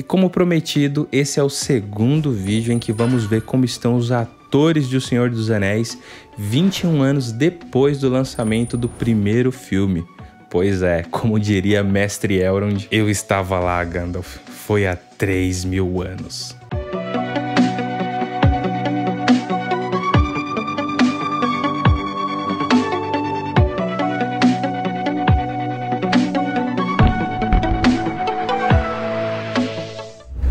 E como prometido, esse é o segundo vídeo em que vamos ver como estão os atores de O Senhor dos Anéis 21 anos depois do lançamento do primeiro filme. Pois é, como diria mestre Elrond, eu estava lá, Gandalf, foi há 3.000 anos.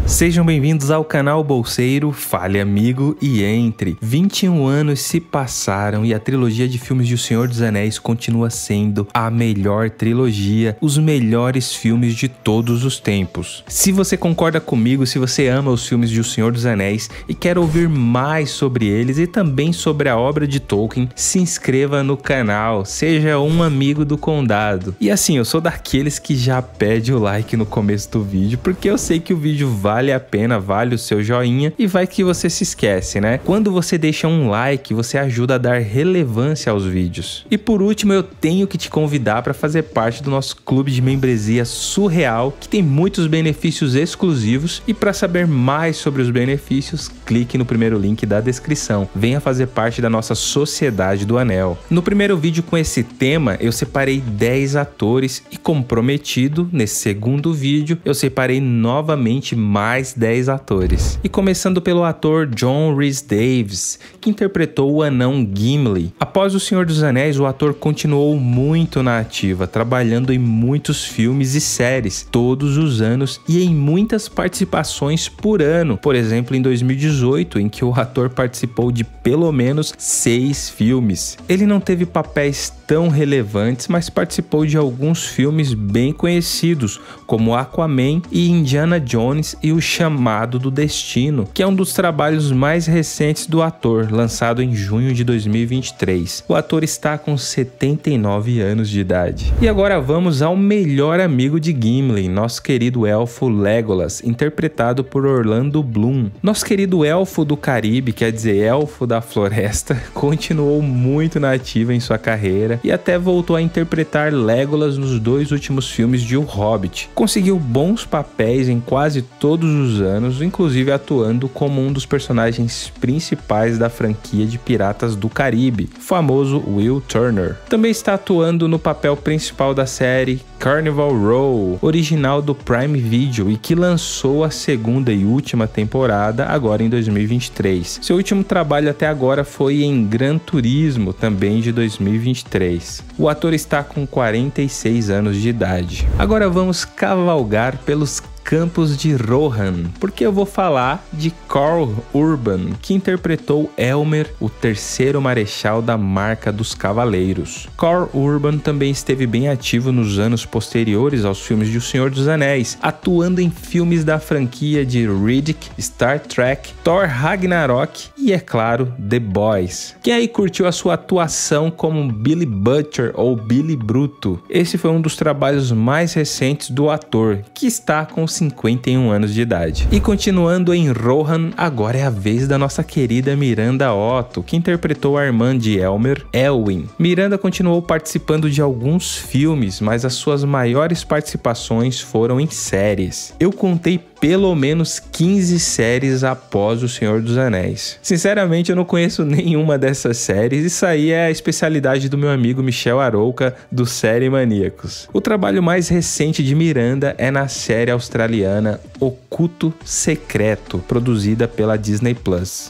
Sejam bem-vindos ao canal Bolseiro, fale amigo e entre. 21 anos se passaram e a trilogia de filmes de O Senhor dos Anéis continua sendo a melhor trilogia, os melhores filmes de todos os tempos. Se você concorda comigo, se você ama os filmes de O Senhor dos Anéis e quer ouvir mais sobre eles e também sobre a obra de Tolkien, se inscreva no canal, seja um amigo do condado. E assim, eu sou daqueles que já pede o like no começo do vídeo, porque eu sei que o vídeo vale a pena, vale o seu joinha e vai que você se esquece, né? Quando você deixa um like, você ajuda a dar relevância aos vídeos. E por último, eu tenho que te convidar para fazer parte do nosso clube de membresia surreal, que tem muitos benefícios exclusivos, e para saber mais sobre os benefícios, clique no primeiro link da descrição. Venha fazer parte da nossa Sociedade do Anel. No primeiro vídeo com esse tema, eu separei 10 atores e, como prometido, nesse segundo vídeo, eu separei novamente mais 10 atores. E começando pelo ator John Rhys-Davies, que interpretou o anão Gimli. Após O Senhor dos Anéis, o ator continuou muito na ativa, trabalhando em muitos filmes e séries, todos os anos, e em muitas participações por ano. Por exemplo, em 2018, em que o ator participou de pelo menos 6 filmes. Ele não teve papéis tão relevantes, mas participou de alguns filmes bem conhecidos, como Aquaman e Indiana Jones e O Chamado do Destino, que é um dos trabalhos mais recentes do ator, lançado em junho de 2023. O ator está com 79 anos de idade. E agora vamos ao melhor amigo de Gimli, nosso querido elfo Legolas, interpretado por Orlando Bloom. Nosso querido elfo do Caribe, quer dizer, elfo da floresta, continuou muito na ativa em sua carreira e até voltou a interpretar Legolas nos 2 últimos filmes de O Hobbit. Conseguiu bons papéis em quase todos os anos, inclusive atuando como um dos personagens principais da franquia de Piratas do Caribe, o famoso Will Turner. Também está atuando no papel principal da série Carnival Row, original do Prime Video e que lançou a segunda e última temporada agora em 2023. Seu último trabalho até agora foi em Gran Turismo, também de 2023. O ator está com 46 anos de idade. Agora vamos cavalgar pelos campos de Rohan, porque eu vou falar de Karl Urban, que interpretou Elmer, o terceiro marechal da Marca dos Cavaleiros. Karl Urban também esteve bem ativo nos anos posteriores aos filmes de O Senhor dos Anéis, atuando em filmes da franquia de Riddick, Star Trek, Thor Ragnarok e, é claro, The Boys. Quem aí curtiu a sua atuação como Billy Butcher ou Billy Bruto? Esse foi um dos trabalhos mais recentes do ator, que está com 51 anos de idade. E continuando em Rohan, agora é a vez da nossa querida Miranda Otto, que interpretou a irmã de Elmer, Elwyn. Miranda continuou participando de alguns filmes, mas as suas maiores participações foram em séries. Eu contei pelo menos 15 séries após O Senhor dos Anéis. Sinceramente, eu não conheço nenhuma dessas séries, isso aí é a especialidade do meu amigo Michel Arouca, do Série Maníacos. O trabalho mais recente de Miranda é na série australiana O Culto Secreto, produzida pela Disney+.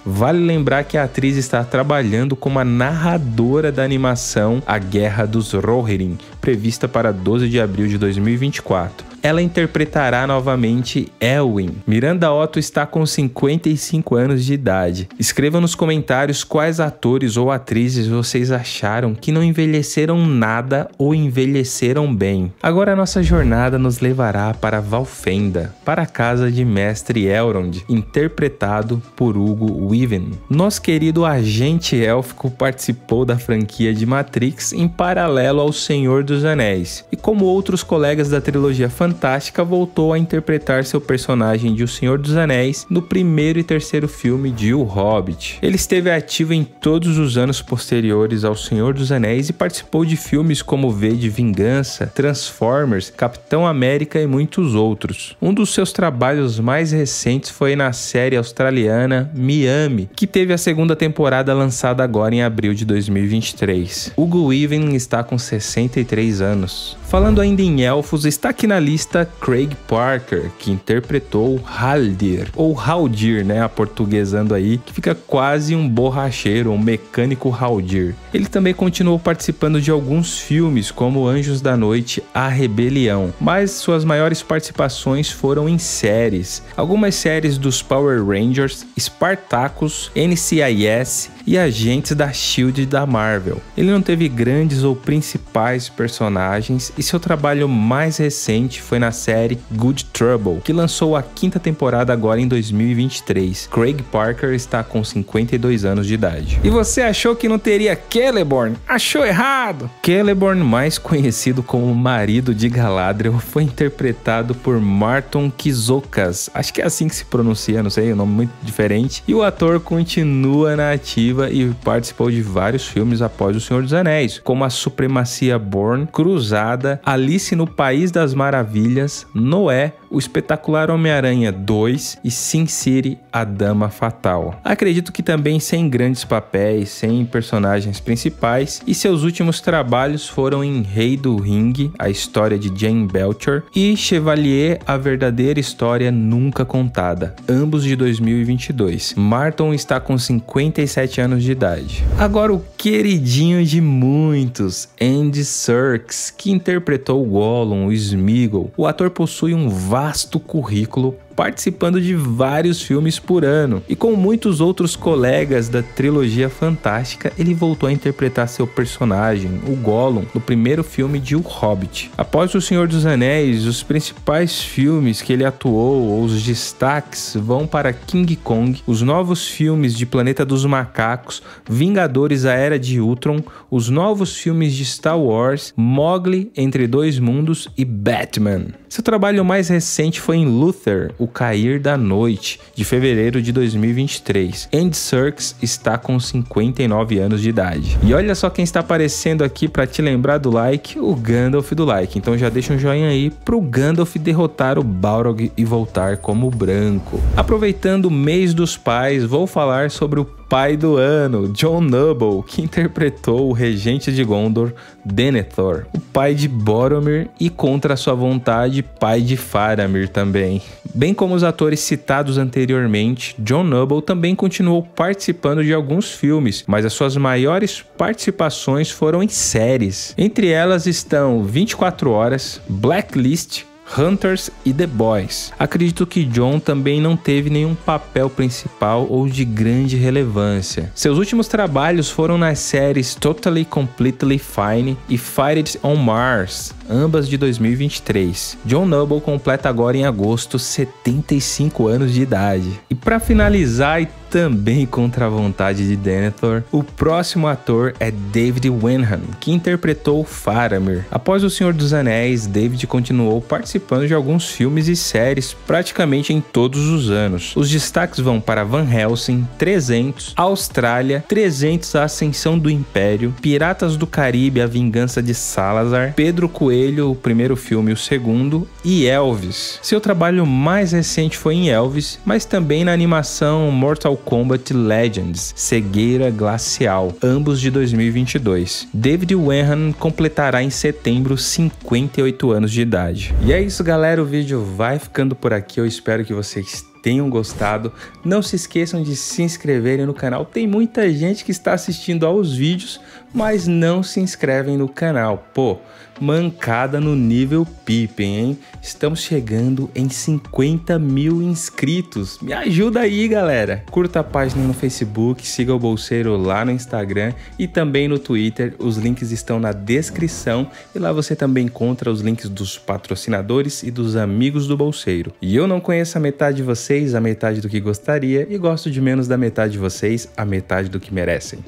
Vale lembrar que a atriz está trabalhando como a narradora da animação A Guerra dos Rohirrim, prevista para 12 de abril de 2024. Ela interpretará novamente Elwyn. Miranda Otto está com 55 anos de idade. Escreva nos comentários quais atores ou atrizes vocês acharam que não envelheceram nada ou envelheceram bem. Agora a nossa jornada nos levará para Valfenda, para a casa de Mestre Elrond, interpretado por Hugo Weaving. Nosso querido agente élfico participou da franquia de Matrix em paralelo ao Senhor dos Anéis e, como outros colegas da trilogia fantástica, Fantástica voltou a interpretar seu personagem de O Senhor dos Anéis no primeiro e terceiro filme de O Hobbit. Ele esteve ativo em todos os anos posteriores ao Senhor dos Anéis e participou de filmes como V de Vingança, Transformers, Capitão América e muitos outros. Um dos seus trabalhos mais recentes foi na série australiana Miami, que teve a segunda temporada lançada agora em abril de 2023. Hugo Weaving está com 63 anos. Falando ainda em elfos, está aqui na lista Craig Parker, que interpretou Haldir, ou Haldir, né, aportuguesando aí, que fica quase um borracheiro, um mecânico Haldir. Ele também continuou participando de alguns filmes, como Anjos da Noite, A Rebelião, mas suas maiores participações foram em séries. Algumas séries dos Power Rangers, Spartacus, NCIS e Agentes da Shield da Marvel. Ele não teve grandes ou principais personagens, e seu trabalho mais recente foi na série Good Trouble, que lançou a quinta temporada agora em 2023. Craig Parker está com 52 anos de idade. E você achou que não teria Celeborn? Achou errado! Celeborn, mais conhecido como o marido de Galadriel, foi interpretado por Martin Kizokas, acho que é assim que se pronuncia, não sei, é um nome muito diferente, e o ator continua na ativa e participou de vários filmes após O Senhor dos Anéis, como A Supremacia Born, Cruzada, Alice no País das Maravilhas, Noé, O Espetacular Homem-Aranha 2 e Sin City, A Dama Fatal. Acredito que também sem grandes papéis, sem personagens principais, e seus últimos trabalhos foram em Rei do Ringue, A História de Jane Belcher, e Chevalier, A Verdadeira História Nunca Contada, ambos de 2022. Martin está com 57 anos de idade. Agora o queridinho de muitos, Andy Serkis, que interpretou Gollum, o Sméagol. O ator possui um vasto currículo, participando de vários filmes por ano. E com muitos outros colegas da trilogia fantástica, ele voltou a interpretar seu personagem, o Gollum, no primeiro filme de O Hobbit. Após O Senhor dos Anéis, os principais filmes que ele atuou, ou os destaques, vão para King Kong, os novos filmes de Planeta dos Macacos, Vingadores A Era de Ultron, os novos filmes de Star Wars, Mowgli Entre Dois Mundos e Batman. Seu trabalho mais recente foi em Luther, O Cair da Noite, de fevereiro de 2023. Andy Serkis está com 59 anos de idade. E olha só quem está aparecendo aqui para te lembrar do like, o Gandalf do like. Então já deixa um joinha aí pro Gandalf derrotar o Balrog e voltar como branco. Aproveitando o mês dos pais, vou falar sobre o pai do ano, John Noble, que interpretou o regente de Gondor, Denethor, o pai de Boromir e, contra sua vontade, pai de Faramir também. Bem como os atores citados anteriormente, John Noble também continuou participando de alguns filmes, mas as suas maiores participações foram em séries. Entre elas estão 24 Horas, Blacklist, Hunters e The Boys. Acredito que John também não teve nenhum papel principal ou de grande relevância. Seus últimos trabalhos foram nas séries Totally Completely Fine e Fighting on Mars, ambas de 2023. John Noble completa agora em agosto 75 anos de idade. E para finalizar, e também contra a vontade de Denethor, o próximo ator é David Wenham, que interpretou Faramir. Após O Senhor dos Anéis, David continuou participando de alguns filmes e séries praticamente em todos os anos. Os destaques vão para Van Helsing, 300, Austrália, 300 A Ascensão do Império, Piratas do Caribe, A Vingança de Salazar, Pedro Coelho, o primeiro filme e o segundo, e Elvis. Seu trabalho mais recente foi em Elvis, mas também na animação Mortal Kombat Legends, Cegueira Glacial, ambos de 2022. David Wenham completará em setembro 58 anos de idade. E é isso, galera, o vídeo vai ficando por aqui, eu espero que vocês tenham gostado. Não se esqueçam de se inscreverem no canal, tem muita gente que está assistindo aos vídeos, mas não se inscrevem no canal. Pô, mancada no nível Pippen, hein? Estamos chegando em 50 mil inscritos, me ajuda aí, galera. Curta a página no Facebook, siga o Bolseiro lá no Instagram e também no Twitter, os links estão na descrição e lá você também encontra os links dos patrocinadores e dos amigos do Bolseiro. E eu não conheço a metade de vocês, a metade do que gostaria, e gosto de menos da metade de vocês, a metade do que merecem.